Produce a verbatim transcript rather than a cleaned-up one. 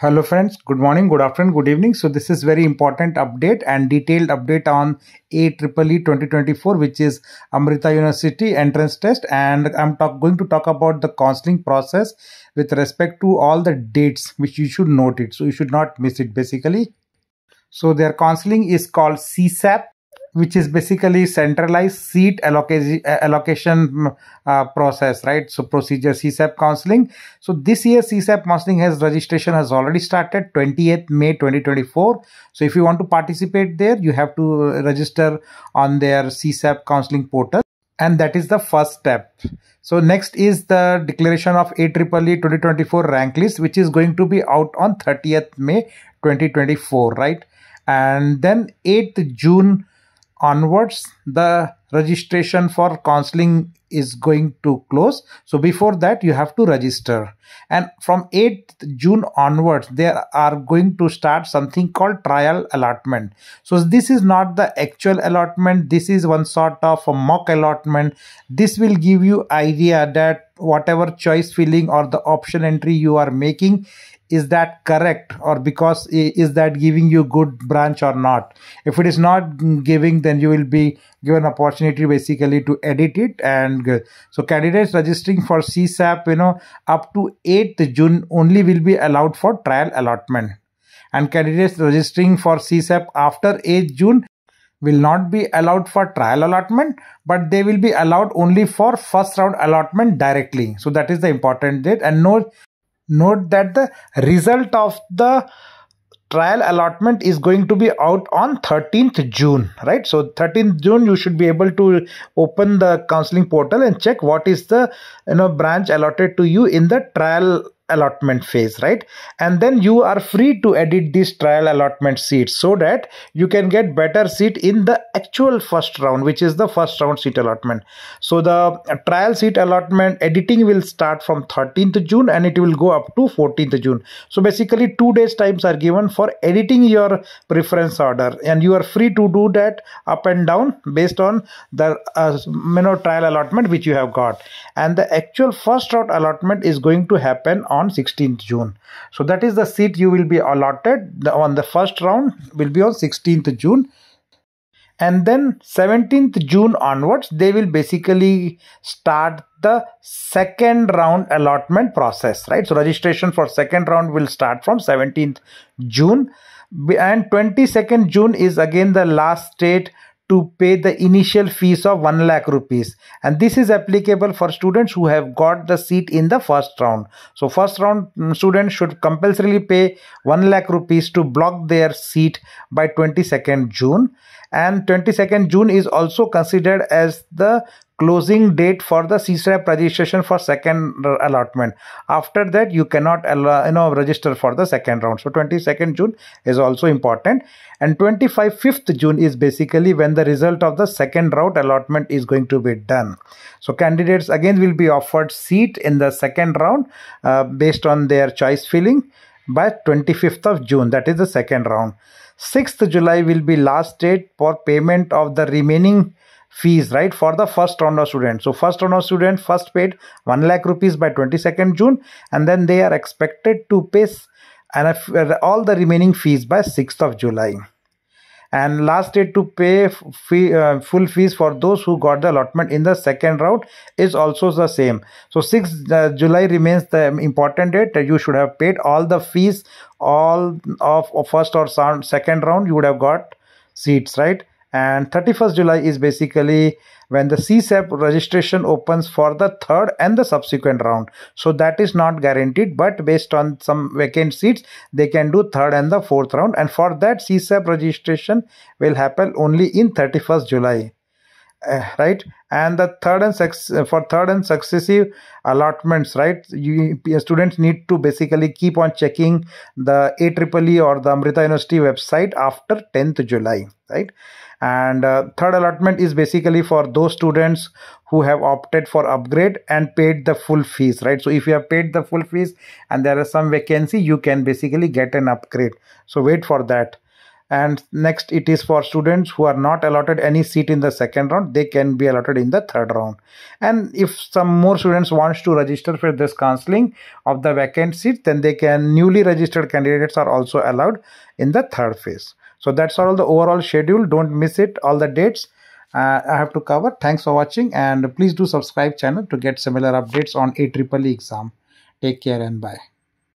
Hello friends, good morning, good afternoon, good evening. So this is very important update and detailed update on A E E E twenty twenty-four, which is Amrita University entrance test, and I'm talk, going to talk about the counseling process with respect to all the dates which you should note it. So you should not miss it basically. So their counseling is called C S A P, which is basically centralized seat allocation, allocation uh, process, right? So procedure, C S A P counseling. So this year C S A P counseling has registration has already started twentieth May twenty twenty-four. So if you want to participate there, you have to register on their C S A P counseling portal. And that is the first step. So next is the declaration of A E E E twenty twenty-four rank list, which is going to be out on thirtieth May twenty twenty-four, right? And then eighth June onwards, the registration for counseling is going to close. So before that, you have to register. And from eighth June onwards, they are going to start something called trial allotment. So this is not the actual allotment. This is one sort of a mock allotment. This will give you idea that whatever choice filling or the option entry you are making, is that correct, or because is that giving you good branch or not? If it is not giving, then you will be given opportunity basically to edit it. And so candidates registering for C S A P, you know, up to eighth June only will be allowed for trial allotment, and candidates registering for C S A P after eighth June will not be allowed for trial allotment, but they will be allowed only for first round allotment directly. So that is the important date. And no Note that the result of the trial allotment is going to be out on thirteenth June, right? So thirteenth June, you should be able to open the counseling portal and check what is the, you know, branch allotted to you in the trial allotment phase, right? And then you are free to edit this trial allotment seat so that you can get better seat in the actual first round, which is the first round seat allotment. So the trial seat allotment editing will start from thirteenth June and it will go up to fourteenth June. So basically two days times are given for editing your preference order, and you are free to do that up and down based on the uh, you know, trial allotment which you have got. And the actual first round allotment is going to happen on on sixteenth June. So that is the seat you will be allotted the, on the first round will be on sixteenth June. And then seventeenth June onwards, they will basically start the second round allotment process, right? So registration for second round will start from seventeenth June, and twenty-second June is again the last date to pay the initial fees of one lakh rupees. And this is applicable for students who have got the seat in the first round. So first round students should compulsorily pay one lakh rupees to block their seat by twenty-second June. And twenty-second June is also considered as the closing date for the C S A P registration for second allotment. After that, you cannot allow, you know, register for the second round. So twenty-second June is also important. And twenty-fifth June is basically when the result of the second round allotment is going to be done. So candidates again will be offered seat in the second round uh, based on their choice filling by twenty-fifth of June. That is the second round. sixth July will be last date for payment of the remaining fees, right, for the first round of students. So first round of students first paid one lakh rupees by twenty-second June, and then they are expected to pay and all the remaining fees by sixth of July. And last date to pay fee, uh, full fees for those who got the allotment in the second round is also the same. So sixth July remains the important date. You should have paid all the fees, all of, of first or second round, you would have got seats, right? And thirty-first July is basically when the C S A P registration opens for the third and the subsequent round. So that is not guaranteed, but based on some vacant seats, they can do third and the fourth round. And for that, C S A P registration will happen only in thirty-first July, uh, right? And the third and for third and successive allotments, right, you students need to basically keep on checking the A E E E or the Amrita University website after tenth July, right? And uh, third allotment is basically for those students who have opted for upgrade and paid the full fees, right? So if you have paid the full fees and there are some vacancy, you can basically get an upgrade. So wait for that. And next, it is for students who are not allotted any seat in the second round. They can be allotted in the third round. And if some more students wants to register for this counseling of the vacant seat, then they can. Newly registered candidates are also allowed in the third phase. So that's all the overall schedule. Don't miss it, all the dates uh, I have to cover. Thanks for watching, and please do subscribe channel to get similar updates on A E E E exam. Take care and bye.